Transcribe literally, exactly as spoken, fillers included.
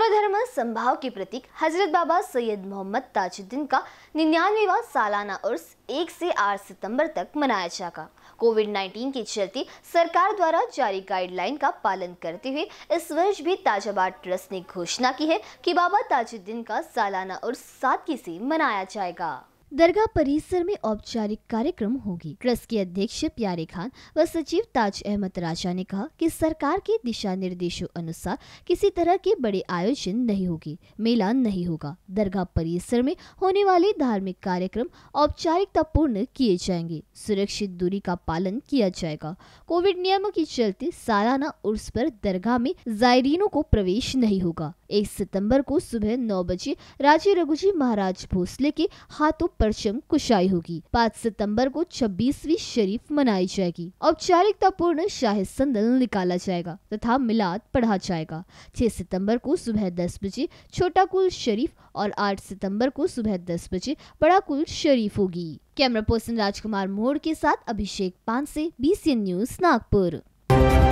सर्वधर्म संभाव के प्रतीक हजरत बाबा सैयद मोहम्मद ताजुद्दीन का निन्यानवेवां सालाना उर्स एक से आठ सितंबर तक मनाया जाएगा। कोविड नाइन्टीन के चलते सरकार द्वारा जारी गाइडलाइन का पालन करते हुए इस वर्ष भी ताजाबाद ट्रस्ट ने घोषणा की है कि बाबा ताजुद्दीन का सालाना उर्स सादगी से मनाया जाएगा। दरगाह परिसर में औपचारिक कार्यक्रम होगी। ट्रस्ट के अध्यक्ष प्यारे खान व सचिव ताज अहमद राजा ने कहा कि सरकार के दिशा निर्देशों अनुसार किसी तरह के बड़े आयोजन नहीं होगी, मेला नहीं होगा। दरगाह परिसर में होने वाले धार्मिक कार्यक्रम औपचारिकता पूर्ण किए जाएंगे। सुरक्षित दूरी का पालन किया जाएगा। कोविड नियमों के चलते सालाना उर्स पर दरगाह में जायरीनों को प्रवेश नहीं होगा। एक सितम्बर को सुबह नौ बजे राजे रघुजी महाराज भोसले के हाथों परचम कुशाई होगी। पाँच सितंबर को छब्बीसवीं शरीफ मनाई जाएगी। औपचारिकता पूर्ण शाही संदल निकाला जाएगा तथा मिलाद पढ़ा जाएगा। छह सितंबर को सुबह दस बजे छोटा कुल शरीफ और आठ सितंबर को सुबह दस बजे बड़ा कुल शरीफ होगी। कैमरा पर्सन राजकुमार मोड़ के साथ अभिषेक पान से बी सी न्यूज नागपुर।